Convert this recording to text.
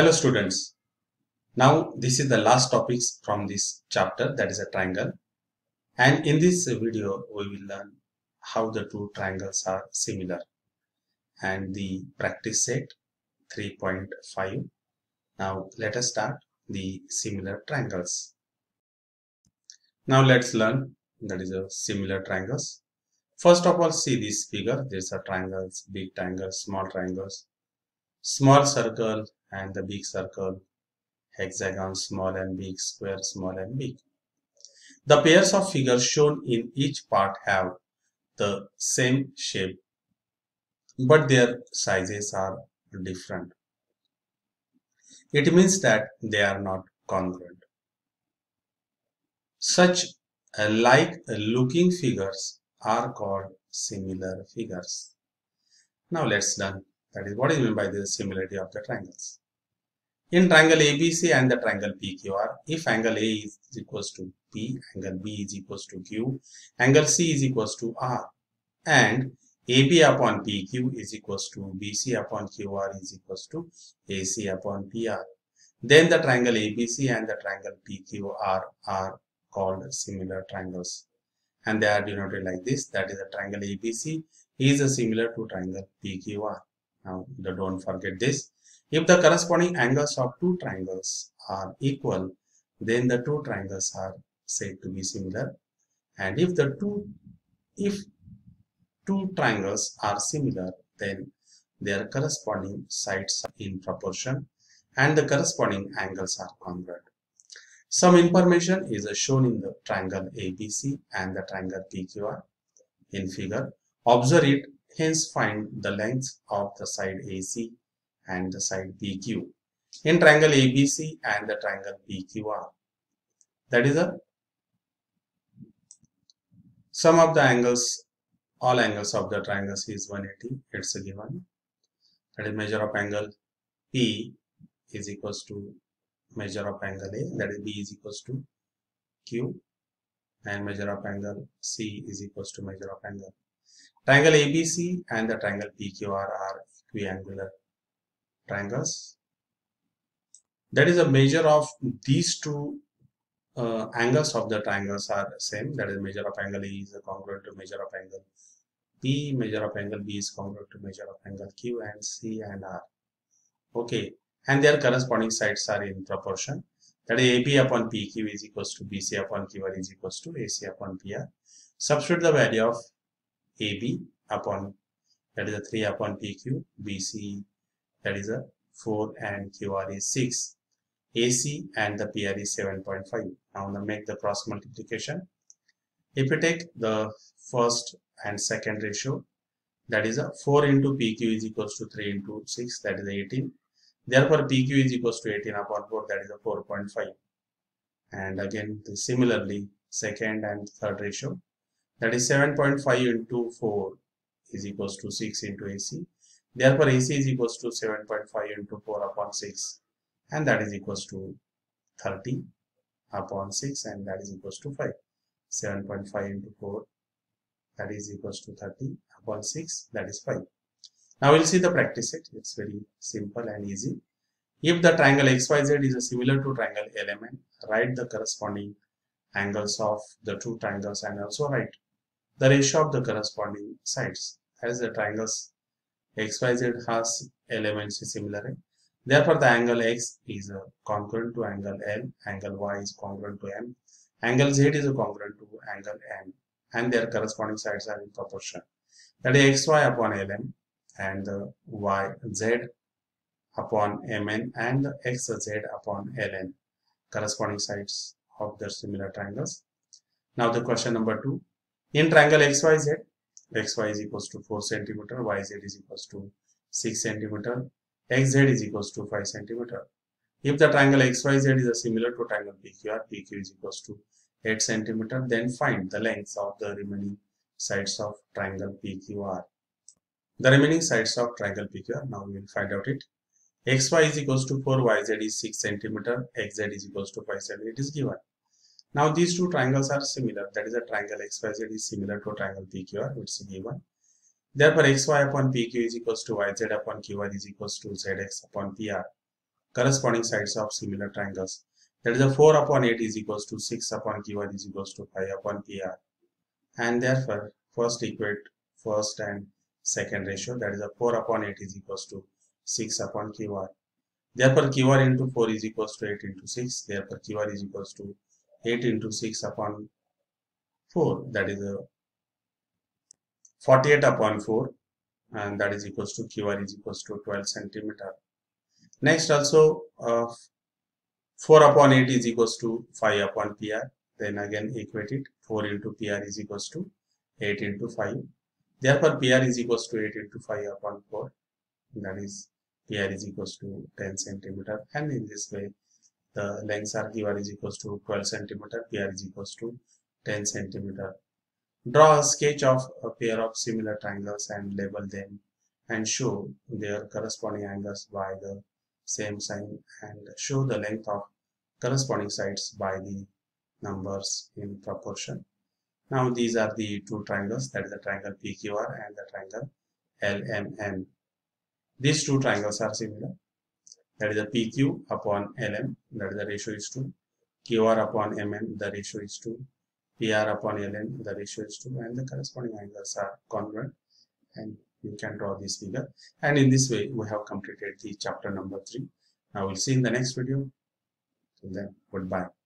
Hello students, now this is the last topics from this chapter, that is a triangle, and in this video we will learn how the two triangles are similar and the practice set 3.5. Now let us start the similar triangles. Now let's learn, that is a similar triangles. First of all, see this figure. There's a triangles, big triangles, small triangles, small circle and the big circle, hexagon, small and big, square, small and big. The pairs of figures shown in each part have the same shape, but their sizes are different. It means that they are not congruent. Such like-looking figures are called similar figures. Now let's learn, that is, what is meant by the similarity of the triangles. In triangle ABC and the triangle PQR, if angle A is equals to P, angle B is equals to Q, angle C is equals to R, and AB upon PQ is equals to BC upon QR is equals to AC upon PR, then the triangle ABC and the triangle PQR are called similar triangles, and they are denoted like this, that is, the triangle ABC is similar to triangle PQR. Now don't forget this. If the corresponding angles of two triangles are equal, then the two triangles are said to be similar. And if two triangles are similar, then their corresponding sides are in proportion and the corresponding angles are congruent. Some information is shown in the triangle ABC and the triangle PQR in figure. Observe it, hence find the length of the side AC and the side PQ in triangle ABC and the triangle PQR. That is, the sum of the angles, all angles of the triangles is 180. It's a given. That is, measure of angle P is equals to measure of angle A. That is, B is equals to Q, and measure of angle C is equals to measure of angle. Triangle ABC and the triangle PQR are equiangular triangles. That is, a measure of these two angles of the triangles are same. That is, measure of angle A is congruent to measure of angle B, measure of angle B is congruent to measure of angle Q, and C and R. Okay, and their corresponding sides are in proportion. That is, AB upon PQ is equals to BC upon QR is equals to AC upon PR. Substitute the value of AB upon, that is, a 3 upon PQ, BC, that is a 4, and QR is 6. AC and the PR is 7.5. Now make the cross multiplication. If you take the first and second ratio, that is a 4 into PQ is equals to 3 into 6, that is 18. Therefore PQ is equals to 18 upon 4, that is a 4.5. And again similarly second and third ratio, that is 7.5 into 4 is equals to 6 into AC. Therefore, AC is equals to 7.5 into 4 upon 6, and that is equals to 30 upon 6, and that is equals to 5. 7.5 into 4, that is equals to 30 upon 6, that is 5. Now we'll see the practice set. It's very simple and easy. If the triangle XYZ is similar to triangle LMN, write the corresponding angles of the two triangles and also write the ratio of the corresponding sides. As the triangles XYZ has elements similar, therefore the angle X is congruent to angle L, angle Y is congruent to M, angle Z is congruent to angle N, and their corresponding sides are in proportion. That is XY upon LM and YZ upon MN and XZ upon LN, corresponding sides of the similar triangles. Now the question number 2. In triangle XYZ, XY is equals to 4 centimeter, YZ is equals to 6 centimeter, XZ is equals to 5 centimeter. If the triangle XYZ is similar to triangle PQR, PQ is equals to 8 centimeter, then find the length of the remaining sides of triangle PQR. The remaining sides of triangle PQR, now we will find out it. XY is equals to 4, YZ is 6 centimeter, XZ is equals to 5 centimeter. It is given. Now these two triangles are similar, that is, a triangle XYZ is similar to triangle PQR, which is given. Therefore, XY upon PQ is equals to YZ upon QR is equals to ZX upon PR. corresponding sides of similar triangles. That is, a 4 upon 8 is equals to 6 upon QR is equals to 5 upon PR. And therefore, first equate first and second ratio. That is, a 4 upon 8 is equals to 6 upon QR. Therefore, QR into 4 is equals to 8 into 6. Therefore, QR is equals to 8 into 6 upon 4. That is, a 48 upon 4. And that is equals to QR is equals to 12 centimeter. Next also 4 upon 8 is equals to 5 upon PR. Then again equate it. 4 into PR is equals to 8 into 5. Therefore PR is equals to 8 into 5 upon 4. That is PR is equals to 10 centimeter. And in this way the lengths are QR is equals to 12 centimeter. PR is equals to 10 centimeter. Draw a sketch of a pair of similar triangles and label them and show their corresponding angles by the same sign and show the length of corresponding sides by the numbers in proportion. Now these are the two triangles, that is the triangle PQR and the triangle LMN. These two triangles are similar. That is the PQ upon LM, that is the ratio is 2. QR upon MN, the ratio is 2. PR upon LN, the ratio is 2, and the corresponding angles are congruent, and you can draw this figure. And in this way, we have completed the chapter number 3. Now, we'll see in the next video. Till then, goodbye.